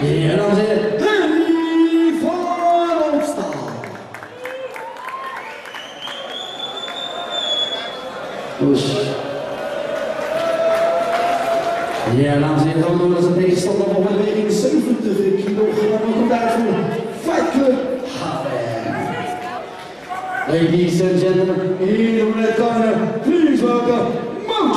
En dan zit Henri van Opstal. Dus. Ja, dan zit dan door zijn tegenstander op een weging 70 kilogram. En komt uit voor Fakir Haven. Ladies and gentlemen, hier in de corner, please welcome Mo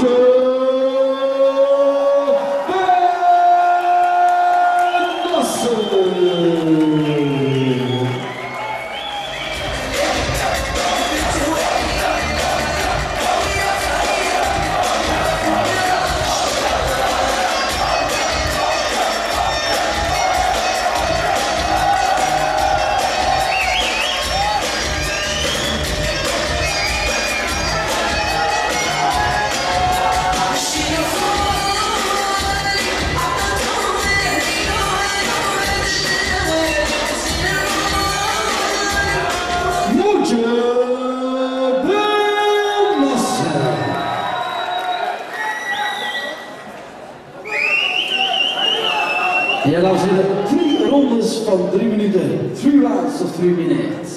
Ben Nasser. Ja, dan zitten 3 rondes van 3 minuten. 3 rounds of 3 minutes.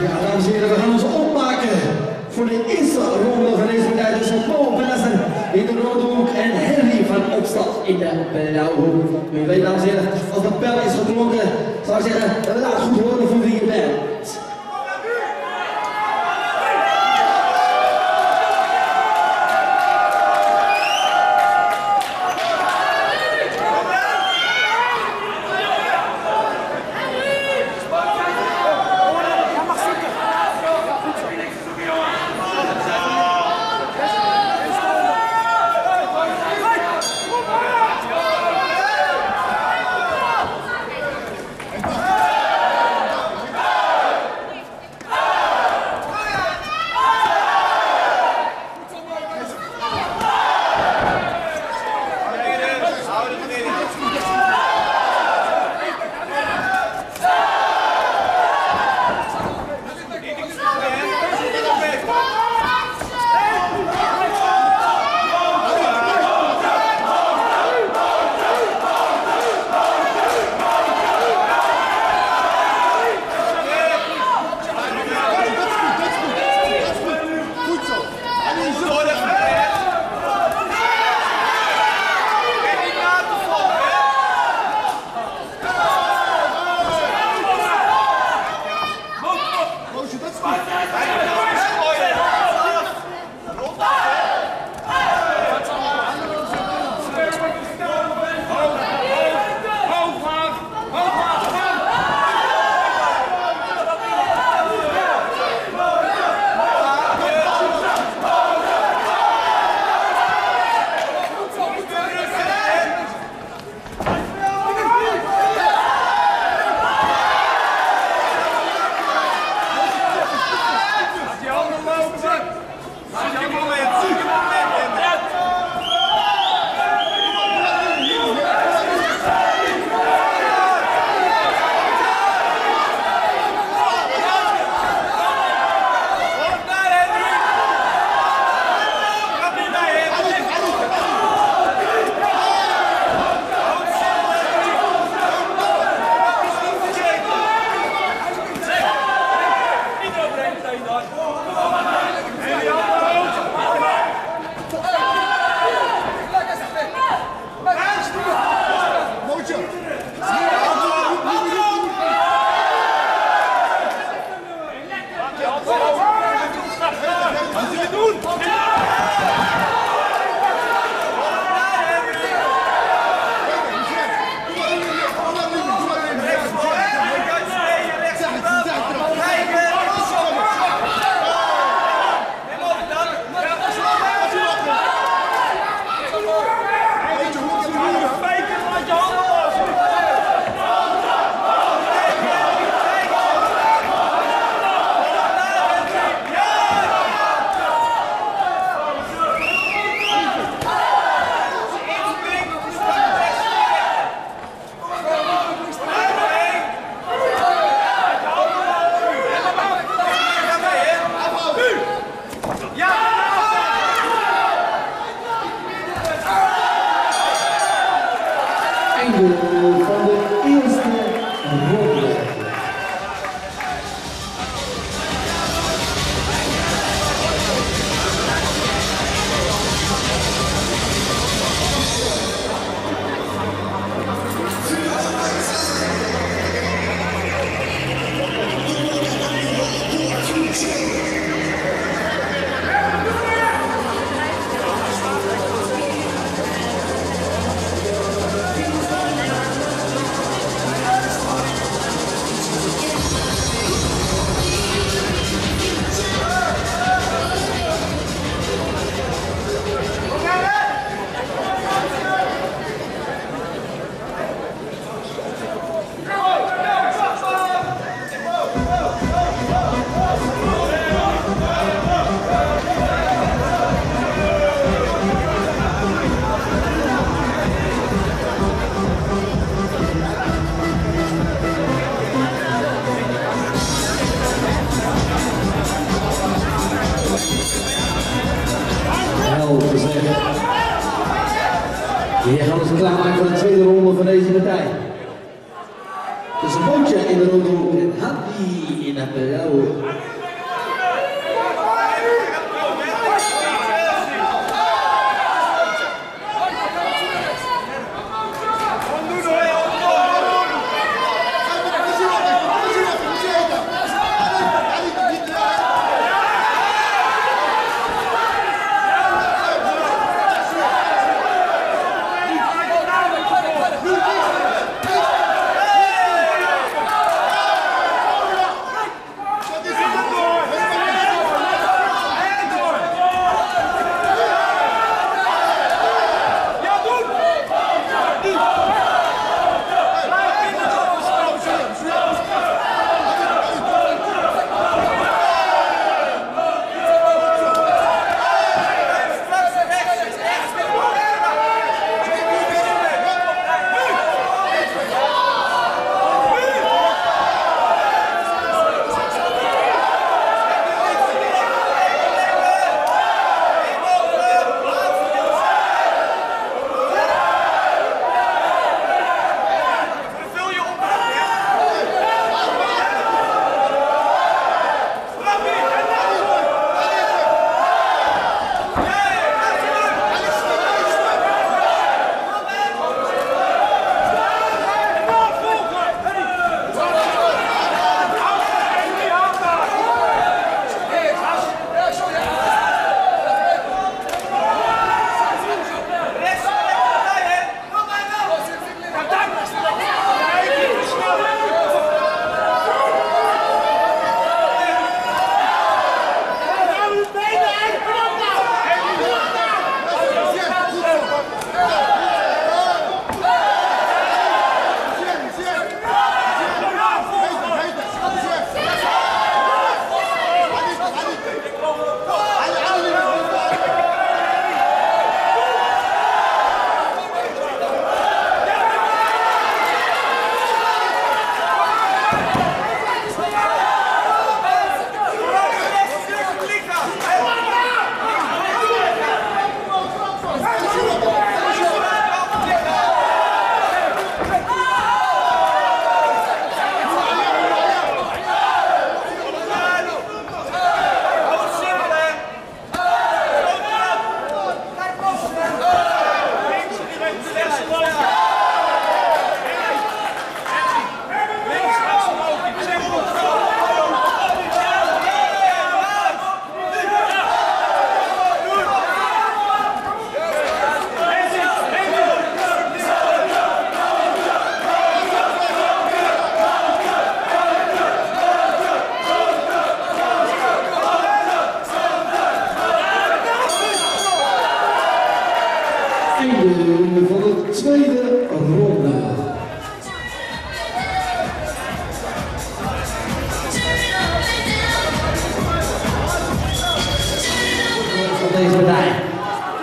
Ja, dan zitten we gaan ons opmaken voor de eerste ronde van deze tijd tussen Mo Ben Nasser in de rode hoek en Henri van Opstal in de blauwe hoek. U weet, dames en heren, als de bel is geklonken, zou ik zeggen, laat het goed horen voor wie je bent. Jullie gaan ons klaarmaken voor de tweede ronde van deze partij. Dus een bootje in de ronde op en Happy in het Peru.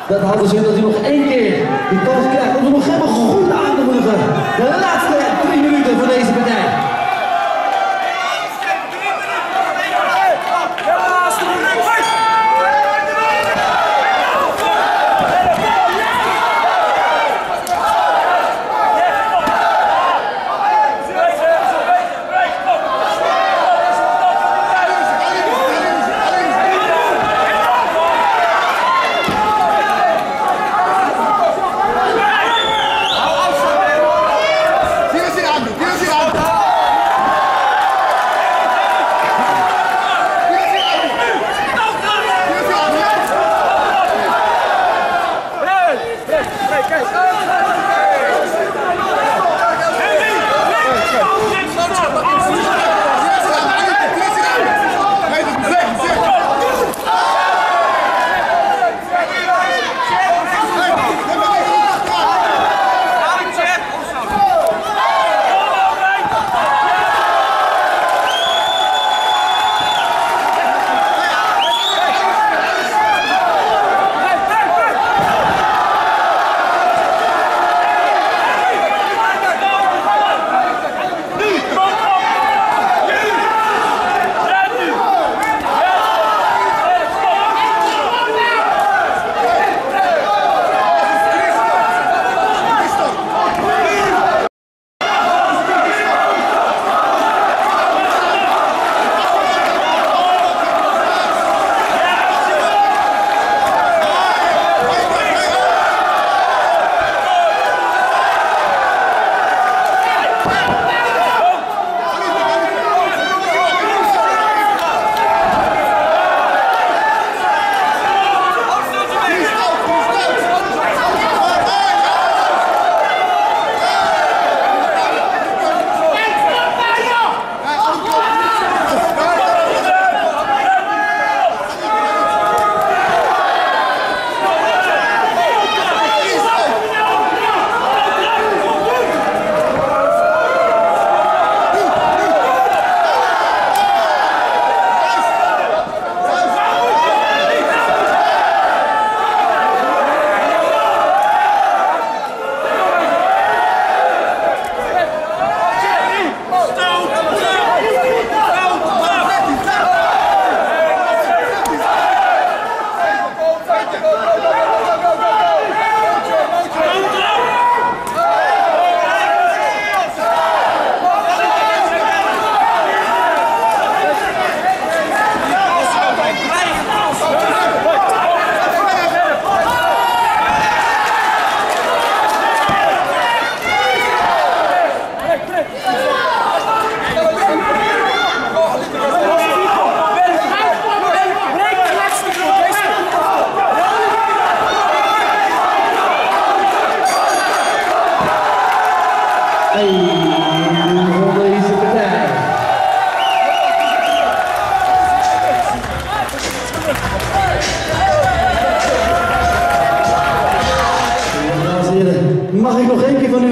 Dat hadden ze dat hij nog één keer die kans krijgt om ze nog helemaal goed aan te moedigen. De laatste 3 minuten van deze partij. Here we go.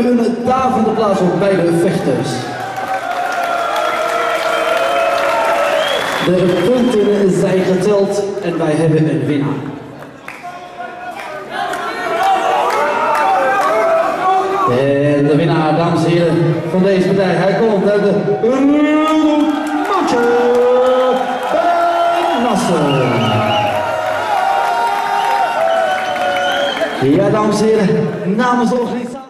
we hun een davende plaats op bij de vechters. De punten zijn geteld en wij hebben een winnaar. En de winnaar, dames en heren, van deze partij, hij komt uit de Mo Ben Nasser. Ja, dames en heren, namens de organisatie.